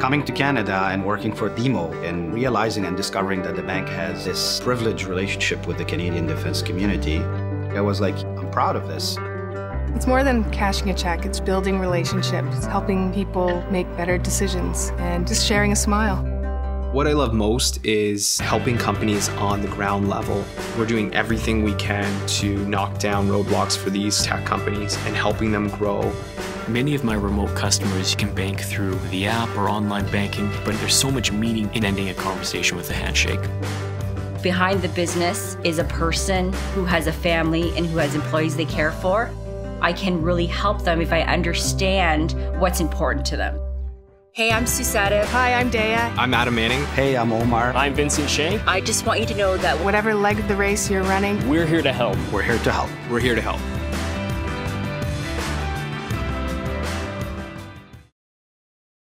Coming to Canada and working for BMO and realizing and discovering that the bank has this privileged relationship with the Canadian defense community, I was like, I'm proud of this. It's more than cashing a check, it's building relationships, helping people make better decisions, and just sharing a smile. What I love most is helping companies on the ground level. We're doing everything we can to knock down roadblocks for these tech companies and helping them grow. Many of my remote customers can bank through the app or online banking, but there's so much meaning in ending a conversation with a handshake. Behind the business is a person who has a family and who has employees they care for. I can really help them if I understand what's important to them. Hey, I'm Susada. Hi, I'm Daya. I'm Adam Manning. Hey, I'm Omar. I'm Vincent Shay. I just want you to know that whatever leg of the race you're running, we're here to help. We're here to help. We're here to help.